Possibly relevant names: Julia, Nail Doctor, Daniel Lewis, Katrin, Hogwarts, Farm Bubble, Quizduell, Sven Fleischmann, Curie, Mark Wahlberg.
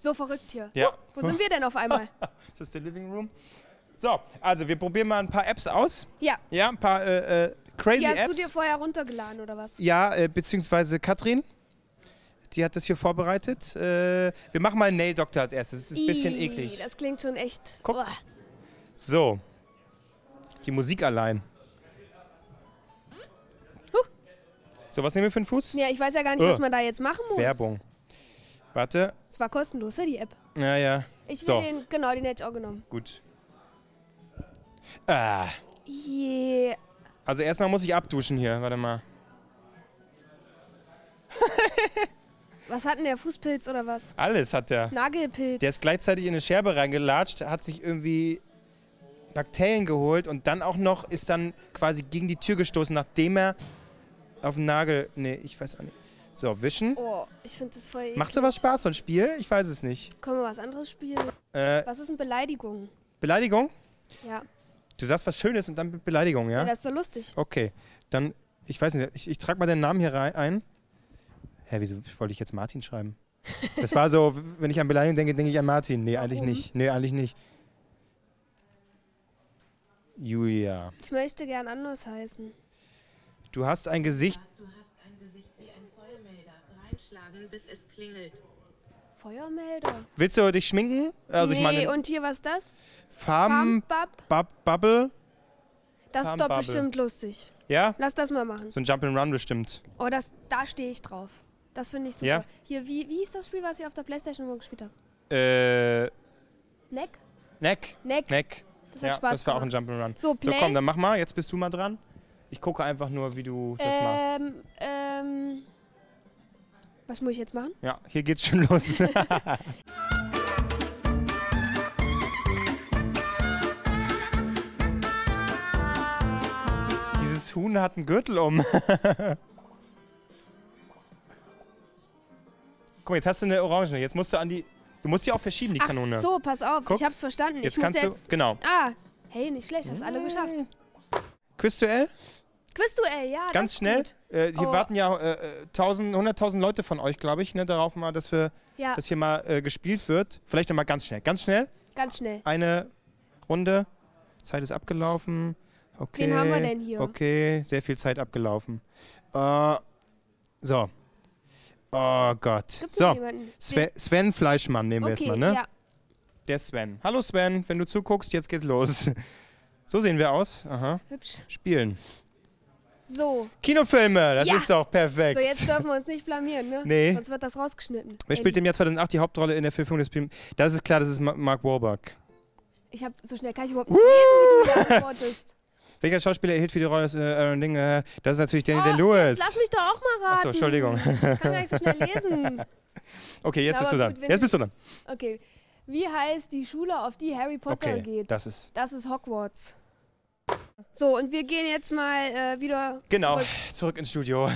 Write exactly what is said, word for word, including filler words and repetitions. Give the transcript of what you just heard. So verrückt hier. Ja. Oh, wo sind wir denn auf einmal? Ist das der Living Room? So, also wir probieren mal ein paar Apps aus. Ja. Ja, ein paar äh, äh, crazy Apps. Die hast du dir vorher runtergeladen oder was? Ja, äh, beziehungsweise Katrin. Die hat das hier vorbereitet. Äh, wir machen mal einen Nail Doctor als erstes. Das ist ein bisschen Ii, eklig. Das klingt schon echt. Guck. Oh. So. Die Musik allein. Huh. So, was nehmen wir für einen Fuß? Ja, ich weiß ja gar nicht, oh. was man da jetzt machen muss. Werbung. Warte. Es war kostenlos, ja, die App. Ja, ja. Ich will so. den, genau, den hätte ich auch genommen. Gut. Ah. Yeah. Also erstmal muss ich abduschen hier. Warte mal. Was hat denn der? Fußpilz oder was? Alles hat der. Nagelpilz. Der ist gleichzeitig in eine Scherbe reingelatscht, hat sich irgendwie Bakterien geholt und dann auch noch ist dann quasi gegen die Tür gestoßen, nachdem er auf den Nagel... Nee, ich weiß auch nicht. So, wischen. Oh, ich finde das voll eklig. Macht sowas Spaß, so ein Spiel? Ich weiß es nicht. Können wir was anderes spielen? Äh, was ist denn Beleidigung? Beleidigung? Ja. Du sagst was Schönes und dann Beleidigung, ja? Ja, das ist doch lustig. Okay, dann, ich weiß nicht, ich, ich trage mal deinen Namen hier rein ein. Hä, wieso wollte ich jetzt Martin schreiben? Das war so, wenn ich an Beleidigung denke, denke ich an Martin. Nee, Warum? eigentlich nicht. Nee, eigentlich nicht. Julia. Ich möchte gern anders heißen. Du hast ein Gesicht... Du hast ein Gesicht wie ein Feuermelder. Reinschlagen, bis es klingelt. Feuermelder? Willst du dich schminken? Also nee, ich meine, und hier, was ist das? Farm... Farm Bubble? Das Farm ist doch Bubble. bestimmt lustig. Ja? Lass das mal machen. So ein Jump'n'Run bestimmt. Oh, das, da stehe ich drauf. Das finde ich super. Ja. Hier, wie, wie hieß das Spiel, was ich auf der Playstation immer gespielt habe? Äh... Neck? Neck. Neck. Neck. Das hat ja, Spaß das war gemacht. auch ein Jump'n'Run. So, so, komm, dann mach mal. Jetzt bist du mal dran. Ich gucke einfach nur, wie du das ähm, machst. Ähm... Was muss ich jetzt machen? Ja, hier geht's schon los. Dieses Huhn hat einen Gürtel um. Guck mal, jetzt hast du eine Orange. Jetzt musst du an die... Du musst die auch verschieben, die Ach Kanone. Ach so, pass auf. Guck, ich hab's verstanden. Jetzt ich muss kannst jetzt... du... Genau. Ah, hey, nicht schlecht. Hast mmh. alle geschafft. Quizduell? Quizduell, ja. Ganz schnell. Äh, hier oh. warten ja äh, hunderttausend Leute von euch, glaube ich, ne, darauf mal, dass wir, ja. dass hier mal äh, gespielt wird. Vielleicht nochmal ganz schnell. Ganz schnell? Ganz schnell. Eine Runde. Zeit ist abgelaufen. Okay. Wen haben wir denn hier? Okay, sehr viel Zeit abgelaufen. Äh, so. Oh Gott. So, Sven, Sven Fleischmann nehmen wir okay, erstmal, ne? Ja. Der Sven. Hallo Sven, wenn du zuguckst, jetzt geht's los. So sehen wir aus. Aha. Hübsch. Spielen. So. Kinofilme, das ja. ist doch perfekt. So, jetzt dürfen wir uns nicht blamieren, ne? Nee. Sonst wird das rausgeschnitten. Wer spielt im Jahr zweitausendacht die Hauptrolle in der Verfilmung des Films? Das ist klar, das ist Mark Wahlberg. Ich hab, so schnell kann ich überhaupt nicht lesen, wie du antwortest. Welcher Schauspieler erhielt für die Rolle des äh, Ding? Äh, das ist natürlich Daniel Lewis. Lass mich doch auch mal raten. Achso, Entschuldigung. Ich kann gar nicht so schnell lesen. Okay, jetzt Na, bist du dran. Jetzt bist du dran. Okay. Wie heißt die Schule, auf die Harry Potter okay, geht? Das ist. Das ist Hogwarts. So, und wir gehen jetzt mal äh, wieder. Genau, zurück, zurück ins Studio.